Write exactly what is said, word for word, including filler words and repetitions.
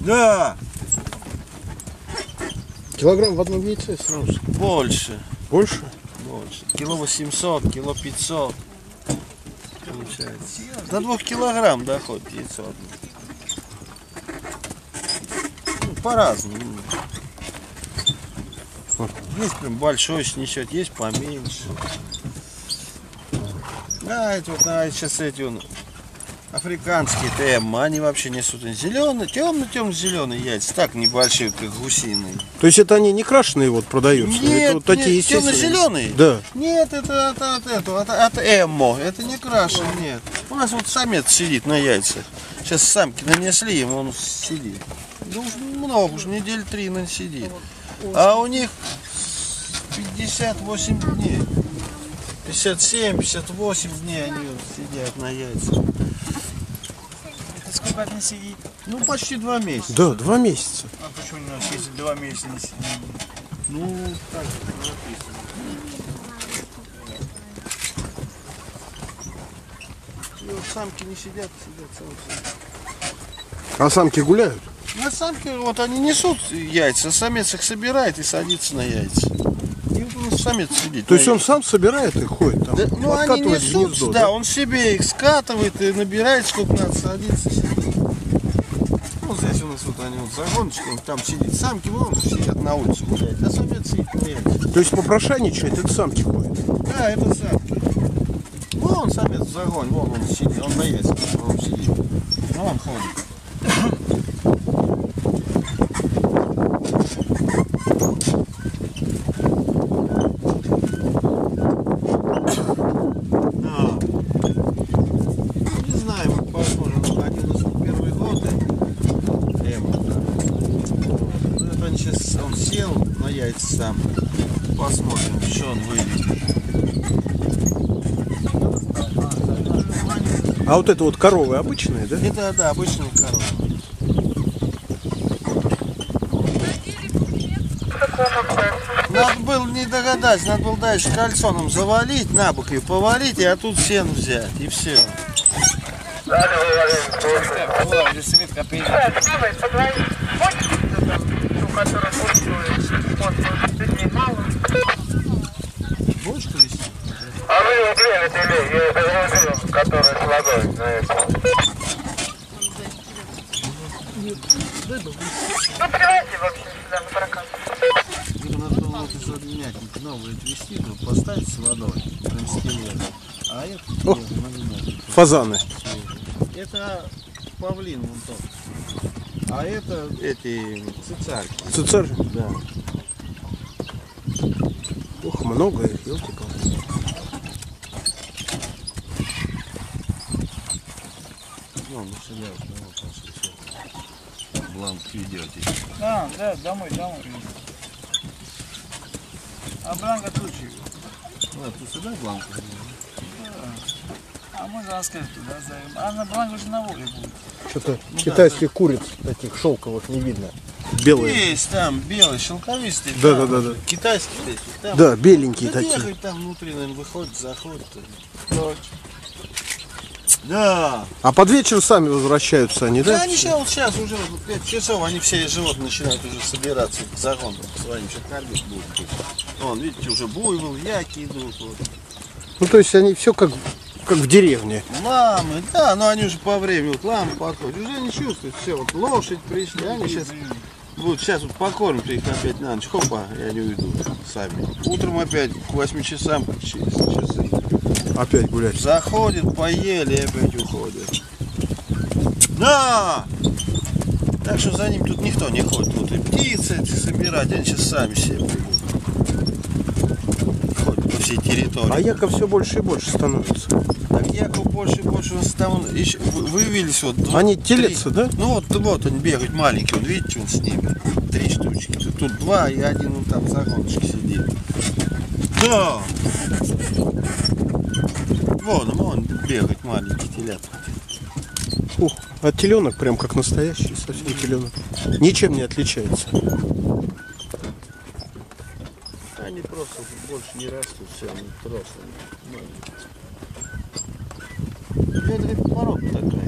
Да. Килограмм в одном яйце сразу? Больше. Больше? Больше. Кило восемьсот, кило пятьсот. Получается. До двух килограмм доходит яйцо. Ну, по-разному. Есть прям большой снесет, есть поменьше. Да, эти вот, а сейчас эти он, африканские ТМ, они вообще несут зеленые, темно-темно-зеленые яйца, так небольшие, как гусиные. То есть это они не крашеные вот продаются? Нет, это вот такие нет, темно-зеленые? Да. Нет, это от, от этого, от, от эмо, это не крашеные, нет. У нас вот самец сидит на яйцах, сейчас самки нанесли ему, он сидит. Да уж много, уж недель три он сидит. А у них пятьдесят восемь дней. пятьдесят семь, пятьдесят восемь дней они вот сидят на яйцах. Это сколько от них сидит? Ну почти два месяца. Да, два месяца. А почему у нас если два месяца не сидит? Ну, так это написано. Ну, самки не сидят, сидят самцы. А самки гуляют? На самке вот они несут яйца, самец их собирает и садится на яйца. И вот он самец сидит. То есть он сам собирает и ходит там? Да, ну они несут, гнездо, да, да, он себе их скатывает и набирает, сколько надо, садится. Вот здесь у нас вот они вот загоночка, он там сидит. Самки вон сидят на улице гуляют, а самец сидит на яйца. То есть попрошайничает, это самки ходят? Да, это самки. Вон самец в загоне, вон он сидит, он на яйцах, он сидит. Ну он ходит. Сам. Посмотрим, что он выведет. А вот это вот коровы обычные, да? Это, да, обычные коровы. Надо было не догадаться, надо было дальше кальсоном завалить, на бок ее повалить, и а тут сено взять, и все. Бочка висит? А вы его клевите или я это грузил, который с водой на это? Нет, рыба висит. Ну привозите вообще сюда на прокат. Рыба надо было вот из одинятника новую отвезти, поставить с водой. Прям скелет. А это нет, фазаны. Это павлин вон тот. А это эти цицарки. Цицарки? Да. Ох, много их, елки-палки. Ну, ну сюда вот, ну, бланк идете. Да, да, домой, домой. А бланка тут же. Вот, тут сюда бланка. Да. А можно аскарь туда зовем. А на бланке уже на воле будет. Что-то ну, китайских да, куриц таких шелковых не видно. Белые. Есть там белые, шелковистые. Да, там, да, да, да. Китайские такие. Там. Да, беленькие да, такие. Там внутри, наверное, выходит, заходит. Да. А под вечер сами возвращаются они, да? Да, они сейчас, вот сейчас уже вот, пять часов, они все животные начинают уже собираться к загону. Своим что кормить будут. Вон, видите, уже буйвол, яки идут. Вот. Ну, то есть они все как... как в деревне. Ламы, да, но они уже по времени, вот ламы подходят, уже не чувствуют, все, вот лошадь пришли, они сейчас, вот сейчас вот покормят их опять на ночь, хопа, и они уйдут сами. Утром опять к восьми часам, через часы. Опять гулять. Заходят, поели и опять уходят. Да! Так что за ним тут никто не ходит, вот и птицы эти собирать, они сейчас сами себе придут. Ходят по всей территории. А яков все больше и больше становится. Яков больше и больше, там еще вывелись вот. Они три. Телятся, да? Ну вот, вот он бегает маленький, он видите, он с ними три штучки. Тут два и один он там в загоночке сидит. Да. Вон, вон бегает маленький телят. Ух, а теленок прям как настоящий, совсем теленок. Ничем не отличается. Они просто больше не растут, все, они просто маленькие. Это порога такая.